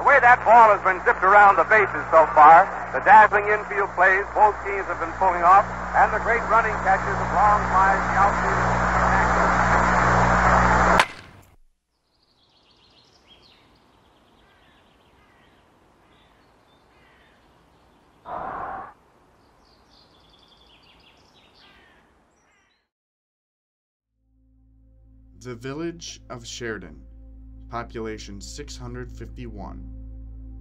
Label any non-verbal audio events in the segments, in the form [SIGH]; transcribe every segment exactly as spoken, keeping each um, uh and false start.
The way that ball has been zipped around the bases so far, the dazzling infield plays both teams have been pulling off, and the great running catches of long flies, the outfield. The village of Sheridan, population six hundred fifty-one,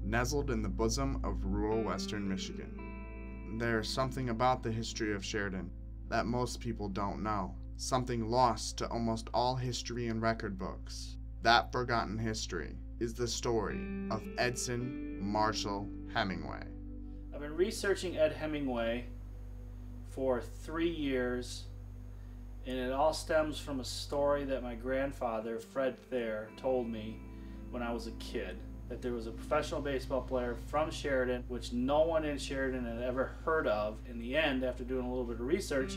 nestled in the bosom of rural western Michigan. There's something about the history of Sheridan that most people don't know, something lost to almost all history and record books. That forgotten history is the story of Edson Marshall Hemingway. I've been researching Ed Hemingway for three years. And it all stems from a story that my grandfather, Fred Thayer, told me when I was a kid. That there was a professional baseball player from Sheridan, which no one in Sheridan had ever heard of. In the end, after doing a little bit of research,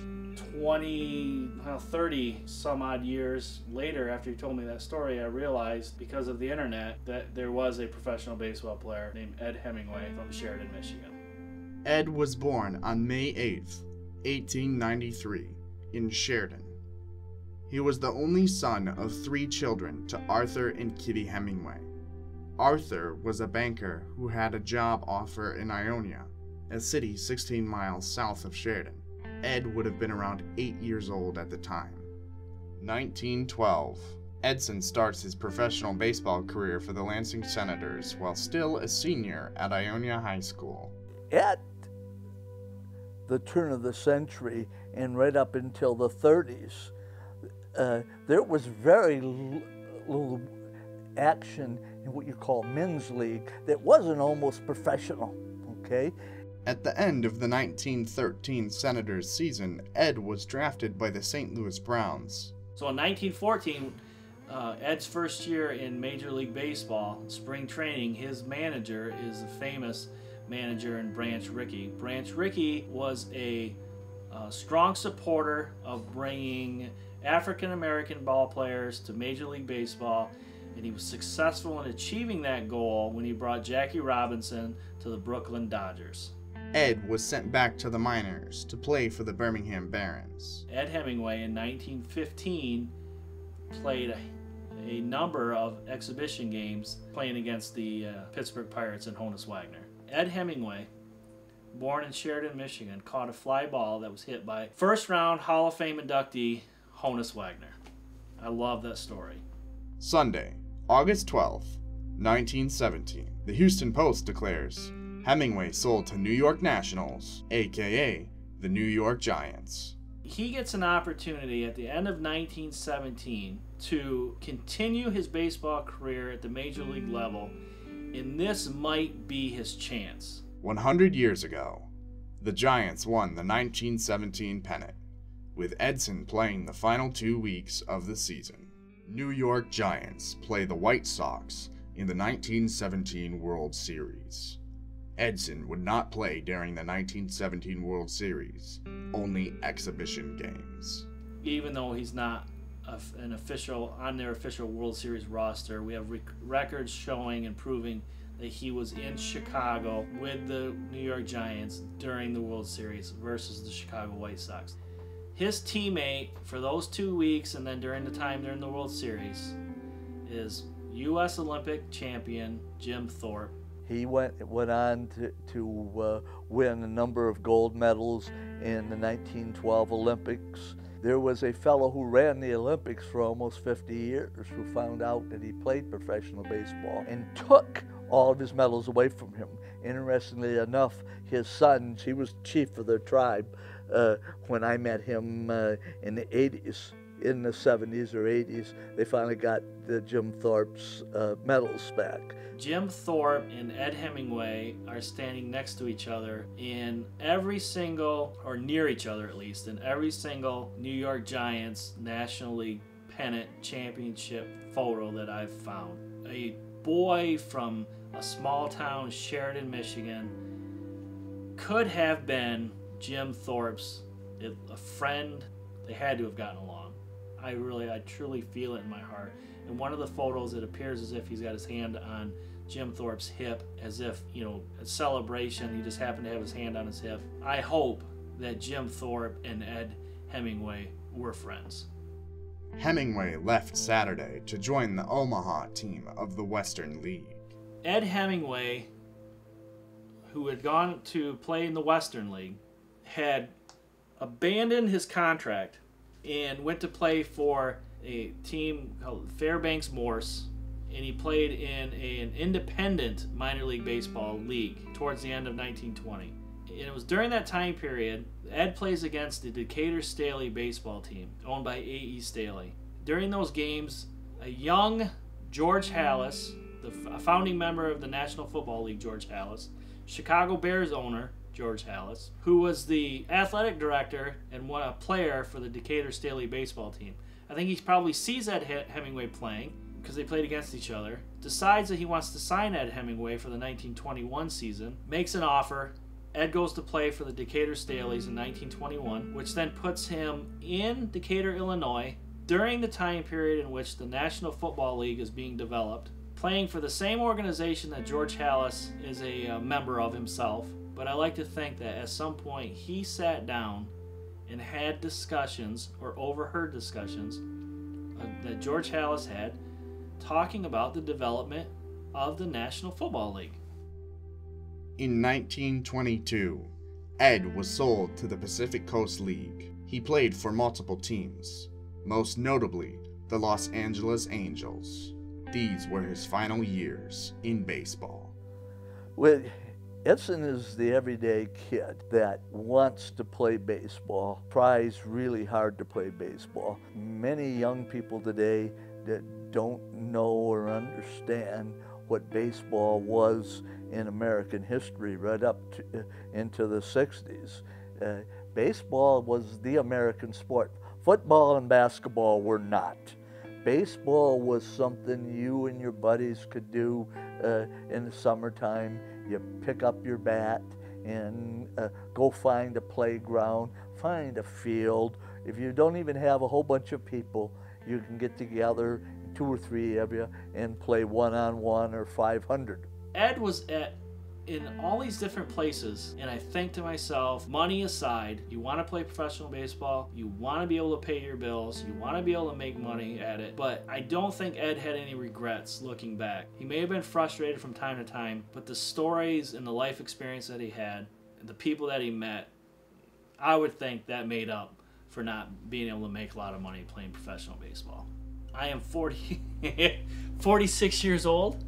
twenty, well, thirty some odd years later, after he told me that story, I realized, because of the internet, that there was a professional baseball player named Ed Hemingway from Sheridan, Michigan. Ed was born on May eighth, eighteen ninety-three. In Sheridan. He was the only son of three children to Arthur and Kitty Hemingway. Arthur was a banker who had a job offer in Ionia, a city sixteen miles south of Sheridan. Ed would have been around eight years old at the time. nineteen twelve. Edson starts his professional baseball career for the Lansing Senators while still a senior at Ionia High School. At the turn of the century, and right up until the thirties, uh, there was very l little action in what you call men's league that wasn't almost professional, okay? At the end of the nineteen thirteen Senators season, Ed was drafted by the Saint Louis Browns. So in nineteen fourteen, uh, Ed's first year in Major League Baseball, spring training, his manager is the famous manager in Branch Rickey. Branch Rickey was a Uh, strong supporter of bringing African-American ball players to Major League Baseball, and he was successful in achieving that goal when he brought Jackie Robinson to the Brooklyn Dodgers. Ed was sent back to the minors to play for the Birmingham Barons. Ed Hemingway in nineteen fifteen played a, a number of exhibition games playing against the uh, Pittsburgh Pirates and Honus Wagner. Ed Hemingway, born in Sheridan, Michigan, caught a fly ball that was hit by first-round Hall of Fame inductee Honus Wagner. I love that story. Sunday, August twelfth, nineteen seventeen. The Houston Post declares, Hemingway sold to New York Nationals, a k a the New York Giants. He gets an opportunity at the end of nineteen seventeen to continue his baseball career at the Major League level, and this might be his chance. one hundred years ago, the Giants won the nineteen seventeen pennant, with Edson playing the final two weeks of the season. New York Giants play the White Sox in the nineteen seventeen World Series. Edson would not play during the nineteen seventeen World Series, only exhibition games. Even though he's not an official on their official World Series roster, we have rec records showing and proving that he was in Chicago with the New York Giants during the World Series versus the Chicago White Sox. His teammate for those two weeks and then during the time during the World Series is U S Olympic champion Jim Thorpe. He went, went on to, to uh, win a number of gold medals in the nineteen twelve Olympics. There was a fellow who ran the Olympics for almost fifty years who found out that he played professional baseball and took all of his medals away from him. Interestingly enough, his son, he was chief of their tribe uh, when I met him uh, in the eighties. In the seventies or eighties, they finally got the Jim Thorpe's uh, medals back. Jim Thorpe and Ed Hemingway are standing next to each other in every single, or near each other at least, in every single New York Giants National League pennant championship photo that I've found. A boy from a small town, Sheridan, Michigan, could have been Jim Thorpe's a friend. They had to have gotten along. I really, I truly feel it in my heart. In one of the photos, it appears as if he's got his hand on Jim Thorpe's hip as if, you know, a celebration. He just happened to have his hand on his hip. I hope that Jim Thorpe and Ed Hemingway were friends. Hemingway left Saturday to join the Omaha team of the Western League. Ed Hemingway, who had gone to play in the Western League, had abandoned his contract and went to play for a team called Fairbanks Morse, and he played in a, an independent minor league baseball league towards the end of nineteen twenty. And it was during that time period, Ed plays against the Decatur Staley baseball team, owned by A E Staley. During those games, a young George Halas, the founding member of the National Football League, George Halas, Chicago Bears owner, George Halas, who was the athletic director and one a player for the Decatur Staley baseball team. I think he probably sees Ed Hemingway playing, because they played against each other, decides that he wants to sign Ed Hemingway for the nineteen twenty-one season, makes an offer. Ed goes to play for the Decatur Staleys in nineteen twenty-one, which then puts him in Decatur, Illinois, during the time period in which the National Football League is being developed, playing for the same organization that George Halas is a uh, member of himself. But I like to think that at some point he sat down and had discussions, or overheard discussions, uh, that George Halas had, talking about the development of the National Football League. In nineteen twenty-two, Ed was sold to the Pacific Coast League. He played for multiple teams, most notably the Los Angeles Angels. These were his final years in baseball. Well, Edson is the everyday kid that wants to play baseball, tries really hard to play baseball. Many young people today that don't know or understand what baseball was in American history right up to, uh, into the sixties. Uh, baseball was the American sport. Football and basketball were not. Baseball was something you and your buddies could do uh, in the summertime. You pick up your bat and uh, go find a playground, find a field. If you don't even have a whole bunch of people, you can get together, two or three of you, and play one-on-one or five hundred. Ed was at in all these different places, and I think to myself, money aside, you want to play professional baseball, you want to be able to pay your bills, you want to be able to make money at it, but I don't think Ed had any regrets looking back. He may have been frustrated from time to time, but the stories and the life experience that he had, the people that he met, I would think that made up for not being able to make a lot of money playing professional baseball. I am forty, [LAUGHS] forty-six years old,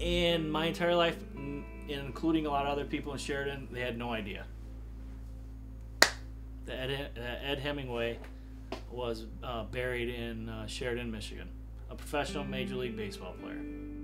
and my entire life, including a lot of other people in Sheridan, they had no idea that Ed, that Ed Hemingway was uh, buried in uh, Sheridan, Michigan, a professional Major League Baseball player.